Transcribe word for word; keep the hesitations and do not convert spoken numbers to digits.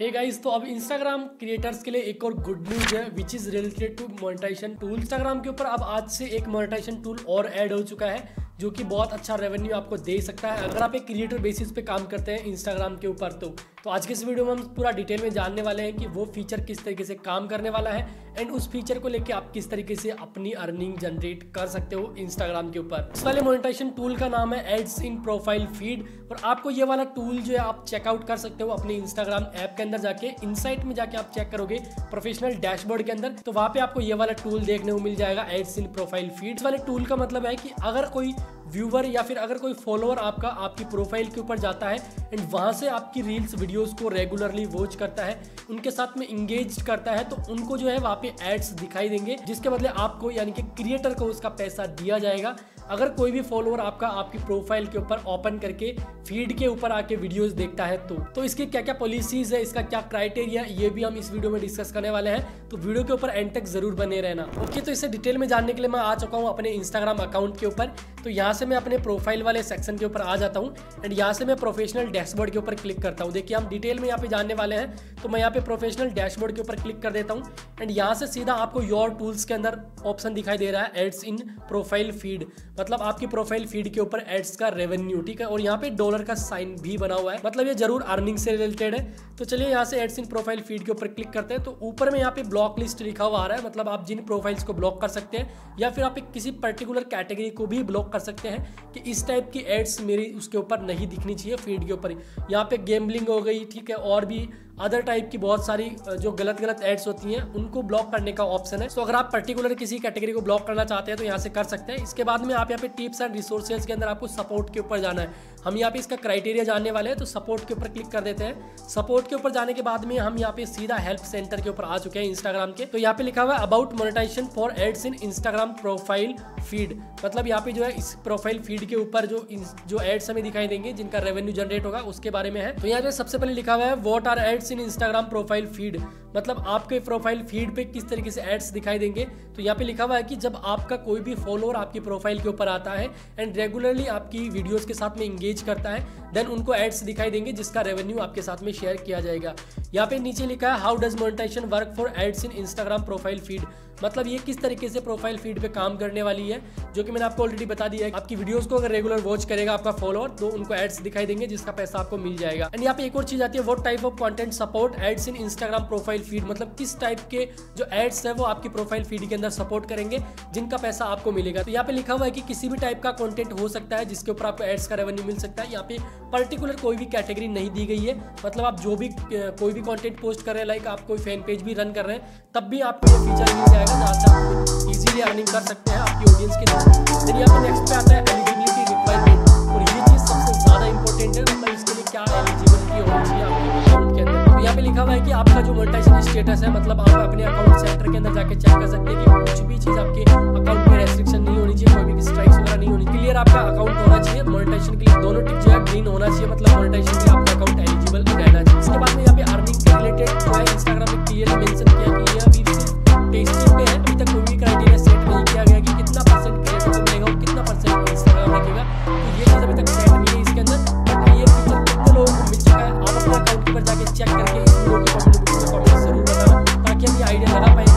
Hey guys, तो अब Instagram creators के लिए एक और गुड न्यूज है which is related to monetization tool. Instagram के ऊपर अब आज से एक मोनेटाइजेशन टूल और ऐड हो चुका है जो कि बहुत अच्छा रेवेन्यू आपको दे सकता है अगर आप एक क्रिएटर बेसिस पे काम करते हैं इंस्टाग्राम के ऊपर। तो तो आज के इस वीडियो में हम पूरा डिटेल में जानने वाले हैं कि वो फीचर किस तरीके से काम करने वाला है एंड उस फीचर को लेके आप किस तरीके से अपनी अर्निंग जनरेट कर सकते हो इंस्टाग्राम के ऊपर। इस वाले मोनेटाइजेशन टूल का नाम है एड्स इन प्रोफाइल फीड और आपको ये वाला टूल जो है आप चेकआउट कर सकते हो अपने इंस्टाग्राम ऐप के अंदर जाके। इनसाइट में जाके आप चेक करोगे प्रोफेशनल डैशबोर्ड के अंदर, तो वहाँ पे आपको ये वाला टूल देखने को मिल जाएगा एड्स इन प्रोफाइल फीड। इस वाले टूल का मतलब है कि अगर कोई व्यूवर या फिर अगर कोई फॉलोअर आपका आपकी प्रोफाइल के ऊपर जाता है एंड वहाँ से आपकी रील्स वीडियोस को रेगुलरली वॉच करता है, उनके साथ में इंगेज करता है, तो उनको जो है वहाँ पे एड्स दिखाई देंगे जिसके बदले आपको यानी कि क्रिएटर को उसका पैसा दिया जाएगा। अगर कोई भी फॉलोअर आपका आपकी प्रोफाइल के ऊपर ओपन करके फीड के ऊपर आके वीडियोस देखता है तो तो इसकी क्या क्या पॉलिसीज है, इसका क्या क्राइटेरिया, ये भी हम इस वीडियो में डिस्कस करने वाले हैं, तो वीडियो के ऊपर एंड तक जरूर बने रहना। ओके, तो इसे डिटेल में जानने के लिए मैं आ चुका हूँ अपने इंस्टाग्राम अकाउंट के ऊपर। तो यहाँ से मैं अपने प्रोफाइल वाले सेक्शन के ऊपर आ जाता हूँ एंड यहाँ से मैं प्रोफेशनल डैशबोर्ड के ऊपर क्लिक करता हूँ। देखिए, हम डिटेल में यहाँ पे जानने वाले हैं, तो मैं यहाँ पे प्रोफेशनल डैशबोर्ड के ऊपर क्लिक कर देता हूँ एंड यहाँ से सीधा आपको योर टूल्स के अंदर ऑप्शन दिखाई दे रहा है एड्स इन प्रोफाइल फीड, मतलब आपकी प्रोफाइल फीड के ऊपर एड्स का रेवेन्यू। ठीक है, और यहाँ पे डॉलर का साइन भी बना हुआ है, मतलब ये जरूर अर्निंग से रिलेटेड है। तो चलिए यहाँ से एड्स इन प्रोफाइल फीड के ऊपर क्लिक करते हैं। तो ऊपर में यहाँ पे ब्लॉक लिस्ट लिखा हुआ आ रहा है, मतलब आप जिन प्रोफाइल्स को ब्लॉक कर सकते हैं या फिर आप एक किसी पर्टिकुलर कैटेगरी को भी ब्लॉक कर सकते हैं कि इस टाइप की एड्स मेरी उसके ऊपर नहीं दिखनी चाहिए फीड के ऊपर। यहाँ पे गैम्बलिंग हो गई, ठीक है, और भी अदर टाइप की बहुत सारी जो गलत गलत एड्स होती हैं उनको ब्लॉक करने का ऑप्शन है। तो so, अगर आप पर्टिकुलर किसी कैटेगरी को ब्लॉक करना चाहते हैं तो यहाँ से कर सकते हैं। इसके बाद में आप यहाँ पे टिप्स एंड रिसोर्सेज के अंदर आपको सपोर्ट के ऊपर जाना है। हम यहाँ पे इसका क्राइटेरिया जानने वाले हैं, तो सपोर्ट के ऊपर क्लिक कर देते हैं। सपोर्ट के ऊपर जाने के बाद में हम यहाँ पे सीधा हेल्प सेंटर के ऊपर आ चुके हैं इंस्टाग्राम के। तो यहाँ पे लिखा हुआ है about monetization for ads in Instagram profile feed, मतलब यहाँ पे जो है इस प्रोफाइल फीड के ऊपर जो जो एड्स हमें दिखाई देंगे जिनका रेवेन्यू जनरेट होगा उसके बारे में है। तो यहाँ पे सबसे पहले लिखा हुआ है what are ads in Instagram profile feed, मतलब आपके प्रोफाइल फीड पे किस तरीके से एड्स दिखाई देंगे। तो यहाँ पे लिखा हुआ है कि जब आपका कोई भी फॉलोअर आपकी प्रोफाइल के ऊपर आता है एंड रेगुलरली आपकी वीडियोस के साथ में इंगेज करता है देन उनको एड्स दिखाई देंगे जिसका रेवेन्यू आपके साथ में शेयर किया जाएगा। यहाँ पे नीचे लिखा है how does monetization work for ads in Instagram profile feed, मतलब ये किस तरीके से प्रोफाइल फीड पे काम करने वाली है, जो कि मैंने आपको ऑलरेडी बता दिया है। आपकी वीडियोस को अगर रेगुलर वॉच करेगा आपका फॉलोअर तो उनको एड्स दिखाई देंगे जिसका पैसा आपको मिल जाएगा। एंड यहाँ पे एक और चीज आती है what type of content support ads in Instagram profile feed, मतलब किस टाइप के जो एड्स है वो आपकी प्रोफाइल फीड के अंदर सपोर्ट करेंगे जिनका पैसा आपको मिलेगा। तो यहाँ पे लिखा हुआ है कि किसी भी टाइप का कंटेंट हो सकता है जिसके ऊपर आपको एड्स का रेवेन्यू मिल सकता है। यहाँ पे पर्टिकुलर कोई भी कैटेगरी नहीं दी गई है, मतलब आप जो भी कोई भी कंटेंट पोस्ट कर रहे हैं, लाइक आप कोई फैन पेज भी रन कर रहे हैं तब भी आपको ये फीचर मिल जाएगा जहाँ से आप इजीली अर्निंग कर सकते हैं आपकी ऑडियंस के थ्रू। फिर यहाँ पे नेक्स्ट पे आता है एलिजिबिलिटी रिक्वायरमेंट, और ये चीज़ सबसे ज़्यादा इंपॉर्टेंट है, मतलब इसके लिए क्या एलिजिबिलिटी होनी चाहिए आपके अकाउंट के अंदर। यहाँ पे लिखा हुआ है कि आपका जो मोनेटाइजेशन स्टेटस है, मतलब आप अपने अकाउंट सेंटर के अंदर जाके चेक कर सकते हैं कि कुछ भी चीज़ आपके अकाउंट में रेस्ट्रिक्शन नहीं होनी चाहिए, कोई भी स्ट्राइक्स वगैरह नहीं होनी। क्लियर आपका अकाउंट होना चाहिए मोनेटाइजेशन के लिए, दोनों टिक जो है ग्रीन होना चाहिए, मतलब मोनेटाइजेशन के लिए आपका अकाउंट एलिजिबल रहना चाहिए। इसके बाद में यहाँ पे अर्निंग से रिलेटेड जो है इंस्टाग्राम में क्लियर मेंशन किया कि यह अभी टेस्टिंग पे है, अभी तक कोई भी क्राइटेरिया सेट नहीं किया गया कि कितना परसेंट क्रिएटर को मिलेगा और कितना परसेंट इंस्टाग्राम रखेगा, तो ये चीज़ अभी तक सेट नहीं है इसके अंदर। बट ये फीचर कितने लोगों को मिल चुका है आप अपने अकाउंट पर जाके चेक करके इस वीडियो के कमेंट बॉक्स में कमेंट जरूर बताना ताकि हमें आइडिया लगा पाए